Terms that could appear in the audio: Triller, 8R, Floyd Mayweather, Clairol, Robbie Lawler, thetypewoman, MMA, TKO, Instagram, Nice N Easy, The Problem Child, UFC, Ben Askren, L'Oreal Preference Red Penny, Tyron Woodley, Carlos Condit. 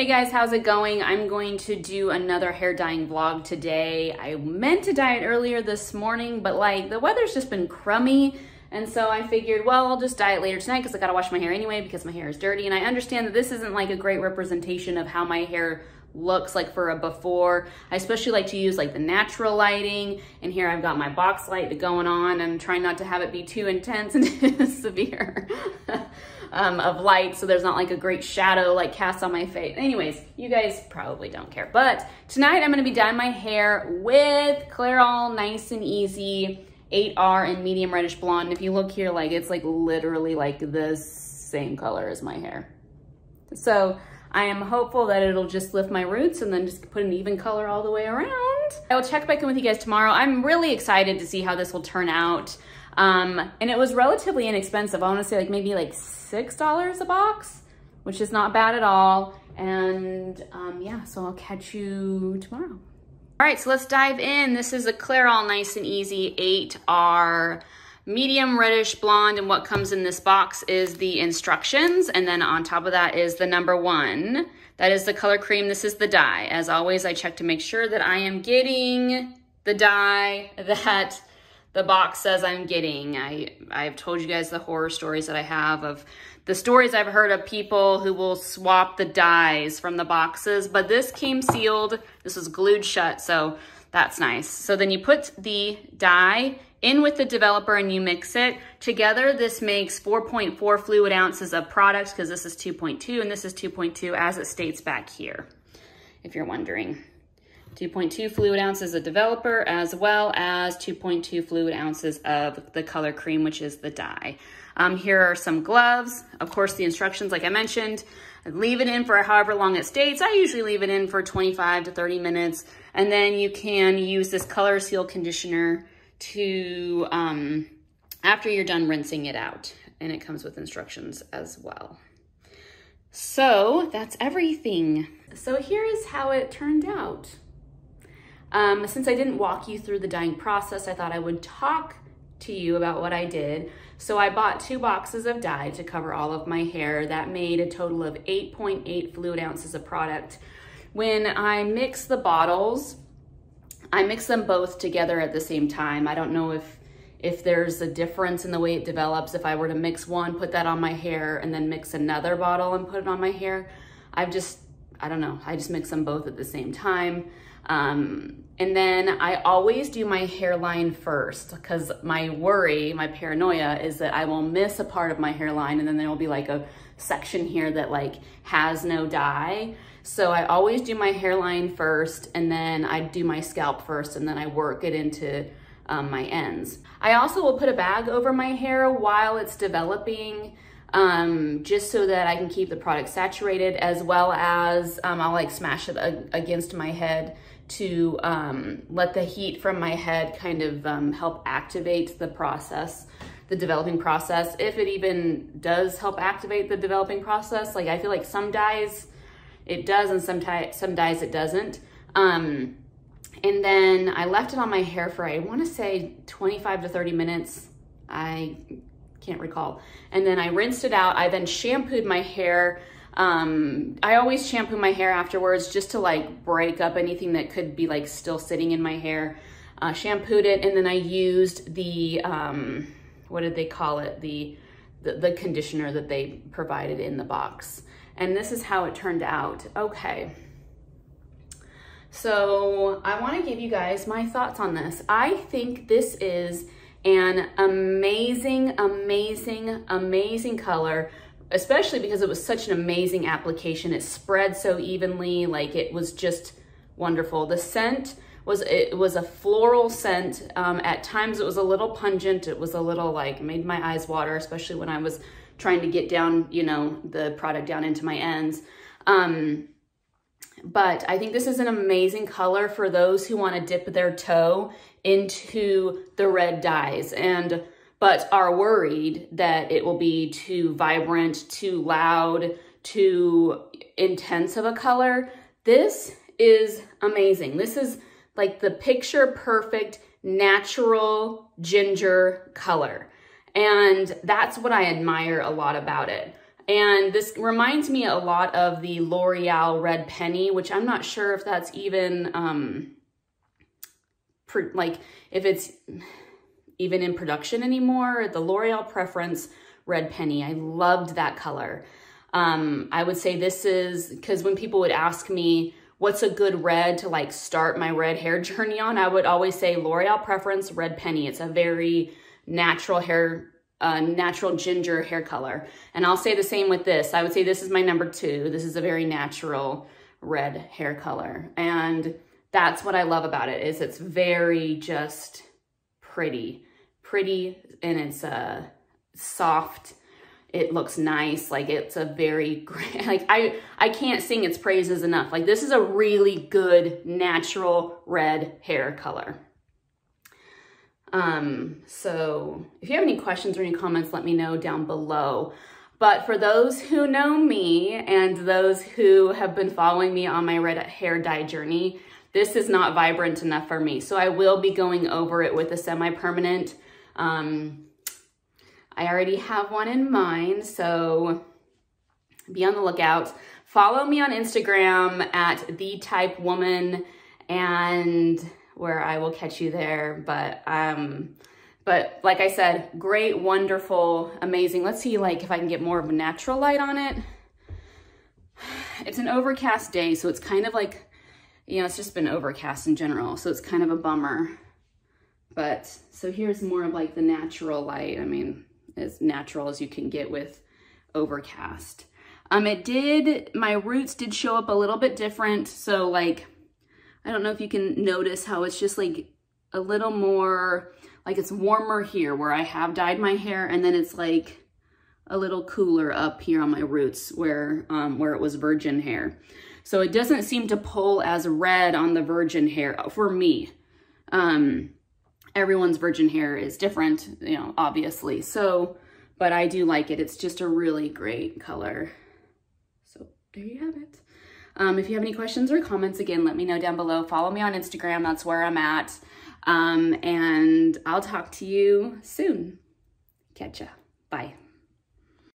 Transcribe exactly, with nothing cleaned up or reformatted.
Hey guys, how's it going? I'm going to do another hair dyeing vlog today. I meant to dye it earlier this morning, but like the weather's just been crummy. And so I figured, well, I'll just dye it later tonight because I gotta wash my hair anyway because my hair is dirty. And I understand that this isn't like a great representation of how my hair looks like for a before. I especially like to use like the natural lighting, and here I've got my box light going on, and I'm trying not to have it be too intense and severe um, of light, so there's not like a great shadow like cast on my face. Anyways, you guys probably don't care, but tonight I'm going to be dyeing my hair with Clairol Nice and Easy eight R and medium reddish blonde. If you look here, like it's like literally like the same color as my hair, so I am hopeful that it'll just lift my roots and then just put an even color all the way around. I will check back in with you guys tomorrow. I'm really excited to see how this will turn out. Um, and it was relatively inexpensive. I want to say like maybe like six dollars a box, which is not bad at all. And um, yeah, so I'll catch you tomorrow. All right, so let's dive in. This is a Clairol Nice and Easy eight R. Medium reddish blonde, and what comes in this box is the instructions, and then on top of that is the number one. That is the color cream. This is the dye. As always, I check to make sure that I am getting the dye that the box says I'm getting. I, I've told you guys the horror stories that I have of the stories I've heard of people who will swap the dyes from the boxes, but this came sealed. This was glued shut, so that's nice. So then you put the dye in with the developer and you mix it together. This makes four point four fluid ounces of product because this is two point two and this is two point two, as it states back here, if you're wondering. two point two fluid ounces of developer as well as two point two fluid ounces of the color cream, which is the dye. Um, here are some gloves. Of course, the instructions, like I mentioned, leave it in for however long it states. I usually leave it in for twenty-five to thirty minutes. And then you can use this color seal conditioner to um after you're done rinsing it out, and it comes with instructions as well. So that's everything. So here is how it turned out. Um since I didn't walk you through the dyeing process, I thought I would talk to you about what I did. So I bought two boxes of dye to cover all of my hair. That made a total of eight point eight fluid ounces of product. When I mix the bottles, I mix them both together at the same time. I don't know if if there's a difference in the way it develops. If I were to mix one, put that on my hair, and then mix another bottle and put it on my hair, I've just, I don't know. I just mix them both at the same time. Um, and then I always do my hairline first, because my worry, my paranoia is that I will miss a part of my hairline, and then there will be like a section here that like has no dye. So I always do my hairline first, and then I do my scalp first, and then I work it into um, my ends. I also will put a bag over my hair while it's developing, um, just so that I can keep the product saturated, as well as um, I'll like smash it against my head to um, let the heat from my head kind of um, help activate the process, the developing process. If it even does help activate the developing process, like I feel like some dyes, it does, and some, some dyes it doesn't. Um, and then I left it on my hair for, I wanna say twenty-five to thirty minutes. I can't recall. And then I rinsed it out. I then shampooed my hair. Um, I always shampoo my hair afterwards just to like break up anything that could be like still sitting in my hair. Uh, shampooed it, and then I used the, um, what did they call it? The, the, the conditioner that they provided in the box. And this is how it turned out. Okay, so I want to give you guys my thoughts on this. I think this is an amazing, amazing, amazing color, especially because it was such an amazing application. It spread so evenly, like it was just wonderful. The scent was, it was a floral scent. Um, at times it was a little pungent. It was a little like, made my eyes water, especially when I was trying to get down, you know, the product down into my ends. Um, but I think this is an amazing color for those who want to dip their toe into the red dyes, and but are worried that it will be too vibrant, too loud, too intense of a color. This is amazing. This is like the picture perfect natural ginger color. And that's what I admire a lot about it. And this reminds me a lot of the L'Oreal Red Penny, which I'm not sure if that's even, um, like if it's even in production anymore. The L'Oreal Preference Red Penny. I loved that color. Um, I would say this is, because when people would ask me, what's a good red to like start my red hair journey on? I would always say L'Oreal Preference Red Penny. It's a very natural hair, uh, natural ginger hair color. And I'll say the same with this. I would say this is my number two. This is a very natural red hair color. And that's what I love about it, is it's very just pretty, pretty, and it's uh, soft. It looks nice. Like it's a very great, like I, I can't sing its praises enough. Like this is a really good natural red hair color. Um, so if you have any questions or any comments, let me know down below. But for those who know me and those who have been following me on my red hair dye journey, this is not vibrant enough for me. So I will be going over it with a semi-permanent, um, I already have one in mind, so be on the lookout. Follow me on Instagram at thetypewoman, and where I will catch you there. But um, but like I said, great, wonderful, amazing. Let's see, like if I can get more of a natural light on it. It's an overcast day, so it's kind of like, you know, it's just been overcast in general, so it's kind of a bummer. But so here's more of like the natural light. I mean, as natural as you can get with overcast. Um, it did, my roots did show up a little bit different. So like, I don't know if you can notice how it's just like a little more, like it's warmer here where I have dyed my hair, and then it's like a little cooler up here on my roots where, um, where it was virgin hair. So it doesn't seem to pull as red on the virgin hair for me. Um, Everyone's virgin hair is different, you know, obviously. So, but I do like it. It's just a really great color. So there you have it. Um, if you have any questions or comments, again, let me know down below. Follow me on Instagram. That's where I'm at. Um, and I'll talk to you soon. Catch ya. Bye.